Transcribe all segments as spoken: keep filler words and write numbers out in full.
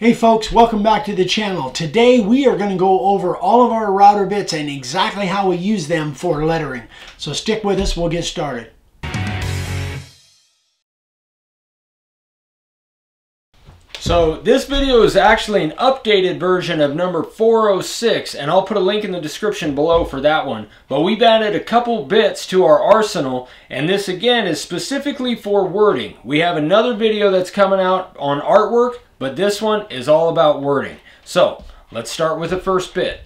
Hey folks, welcome back to the channel. Today we are going to go over all of our router bits and exactly how we use them for lettering. So stick with us, we'll get started. So this video is actually an updated version of number four oh six, and I'll put a link in the description below for that one. But we've added a couple bits to our arsenal, and this again is specifically for wording. We have another video that's coming out on artwork, but this one is all about wording. So let's start with the first bit.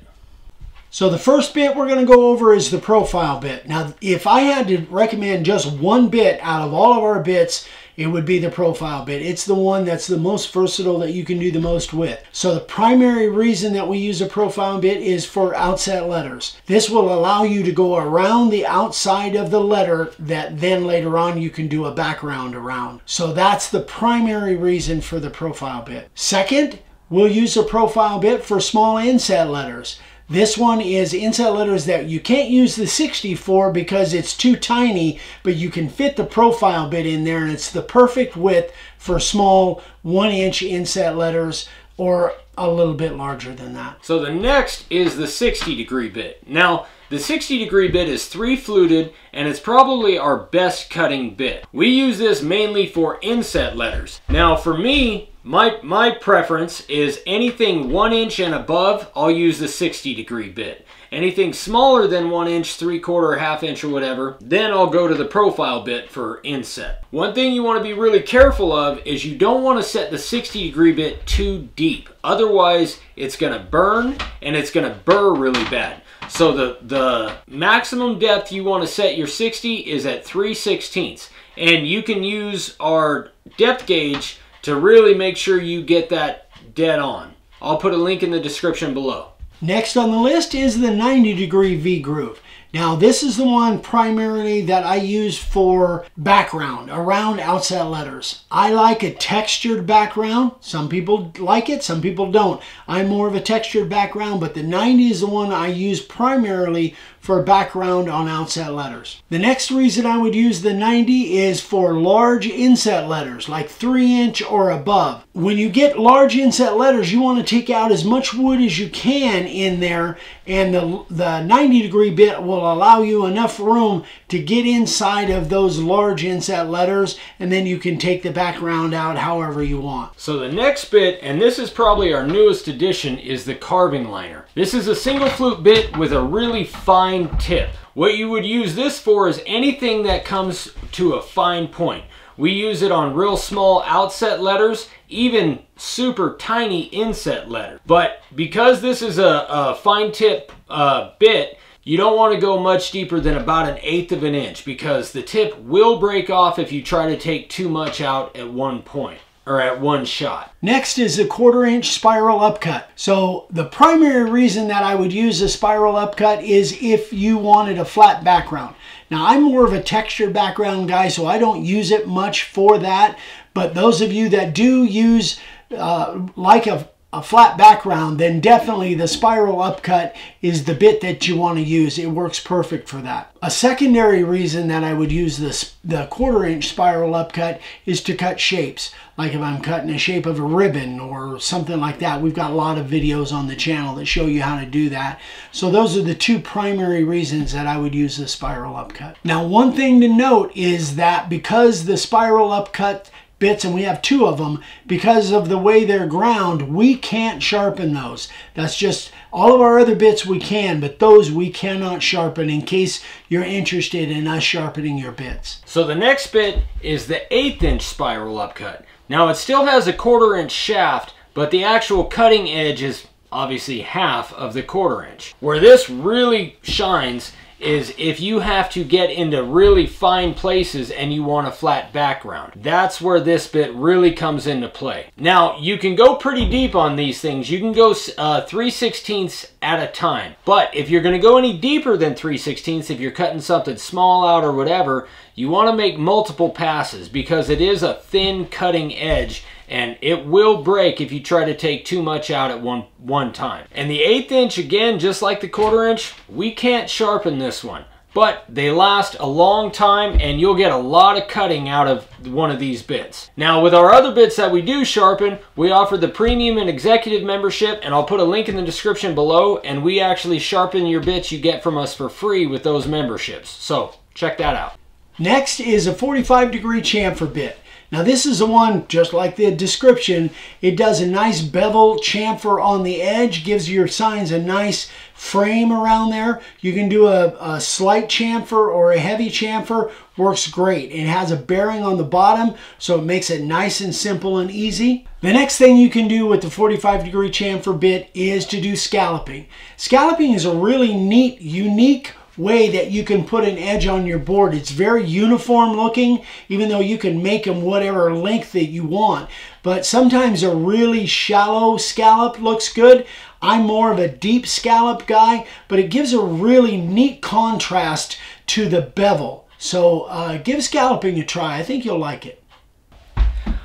So the first bit we're going to go over is the profile bit. Now, if I had to recommend just one bit out of all of our bits, it would be the profile bit. It's the one that's the most versatile that you can do the most with. So the primary reason that we use a profile bit is for outset letters. This will allow you to go around the outside of the letter that then later on you can do a background around. So that's the primary reason for the profile bit. Second, we'll use a profile bit for small inset letters. This one is inset letters that you can't use the sixty for because it's too tiny, but you can fit the profile bit in there, and it's the perfect width for small one inch inset letters or a little bit larger than that. So the next is the sixty degree bit. Now, the sixty degree bit is three fluted, and it's probably our best cutting bit. We use this mainly for inset letters. Now for me, My, my preference is anything one inch and above, I'll use the sixty degree bit. Anything smaller than one inch, three quarter, half inch or whatever, then I'll go to the profile bit for inset. One thing you want to be really careful of is you don't want to set the sixty degree bit too deep. Otherwise, it's going to burn and it's going to burr really bad. So the, the maximum depth you want to set your sixty is at three sixteenths. And you can use our depth gauge to really make sure you get that dead on. I'll put a link in the description below. Next on the list is the ninety degree V-groove. Now this is the one primarily that I use for background, around outset letters. I like a textured background. Some people like it, some people don't. I'm more of a textured background, but the ninety is the one I use primarily for background on outset letters. The next reason I would use the ninety is for large inset letters, like three inch or above. When you get large inset letters, you want to take out as much wood as you can in there, and the, the ninety degree bit will allow you enough room to get inside of those large inset letters, and then you can take the background out however you want. So the next bit, and this is probably our newest addition, is the carving liner. This is a single flute bit with a really fine tip. What you would use this for is anything that comes to a fine point. We use it on real small outset letters, even super tiny inset letters. But because this is a, a fine tip uh, bit, you don't want to go much deeper than about an eighth of an inch, because the tip will break off if you try to take too much out at one point or at one shot. Next is the quarter inch spiral upcut. So the primary reason that I would use a spiral upcut is if you wanted a flat background. Now I'm more of a textured background guy, so I don't use it much for that. But those of you that do use uh, like a a flat background, then definitely the spiral upcut is the bit that you want to use. It works perfect for that. A secondary reason that I would use this, the quarter inch spiral upcut, is to cut shapes. Like if I'm cutting a shape of a ribbon or something like that, we've got a lot of videos on the channel that show you how to do that. So those are the two primary reasons that I would use the spiral upcut. Now, one thing to note is that because the spiral upcut bits, and we have two of them, because of the way they're ground, we can't sharpen those. That's just, all of our other bits we can, but those we cannot sharpen, in case you're interested in us sharpening your bits. So the next bit is the eighth inch spiral upcut. Now it still has a quarter inch shaft, but the actual cutting edge is obviously half of the quarter inch. Where this really shines is if you have to get into really fine places and you want a flat background. That's where this bit really comes into play. Now, you can go pretty deep on these things. You can go uh, three sixteenths at a time. But if you're going to go any deeper than three sixteenths, if you're cutting something small out or whatever, you want to make multiple passes, because it is a thin cutting edge and it will break if you try to take too much out at one, one time. And the eighth inch, again, just like the quarter inch, we can't sharpen this one. but they last a long time and you'll get a lot of cutting out of one of these bits. Now with our other bits that we do sharpen, we offer the premium and executive membership, and I'll put a link in the description below, and we actually sharpen your bits you get from us for free with those memberships. So check that out. Next is a forty-five degree chamfer bit. Now this is the one, just like the description, it does a nice bevel chamfer on the edge, gives your signs a nice frame around there. You can do a, a slight chamfer or a heavy chamfer, works great. It has a bearing on the bottom, so it makes it nice and simple and easy. The next thing you can do with the forty-five degree chamfer bit is to do scalloping. Scalloping is a really neat, unique way that you can put an edge on your board. It's very uniform looking, even though you can make them whatever length that you want. But sometimes a really shallow scallop looks good. I'm more of a deep scallop guy, but it gives a really neat contrast to the bevel. So uh, give scalloping a try. I think you'll like it.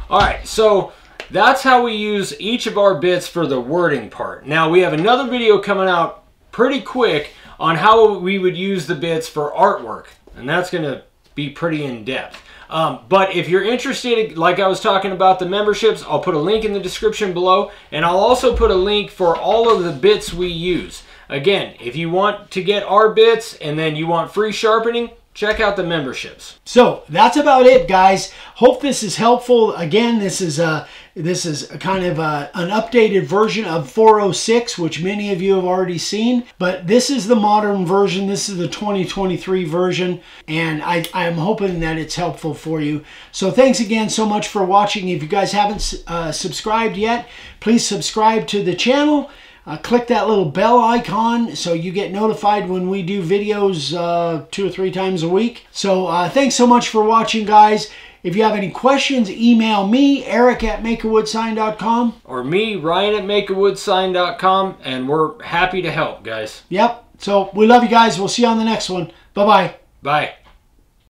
All right, so that's how we use each of our bits for the wording part. Now we have another video coming out pretty quick on how we would use the bits for artwork, and that's going to be pretty in-depth. Um, but if you're interested, like I was talking about the memberships, I'll put a link in the description below, and I'll also put a link for all of the bits we use. Again, if you want to get our bits and then you want free sharpening, check out the memberships. So that's about it, guys. Hope this is helpful. Again, this is a this is a kind of a, an updated version of four oh six, which many of you have already seen. But this is the modern version. This is the twenty twenty-three version, and I I'm hoping that it's helpful for you. So thanks again so much for watching. If you guys haven't uh, subscribed yet, please subscribe to the channel. Uh, click that little bell icon so you get notified when we do videos uh, two or three times a week. So uh, thanks so much for watching, guys. If you have any questions, email me, Eric at make a wood sign dot com. Or me, Ryan at make a wood sign dot com, and we're happy to help, guys. Yep. So we love you guys. We'll see you on the next one. Bye-bye. Bye. -bye. Bye.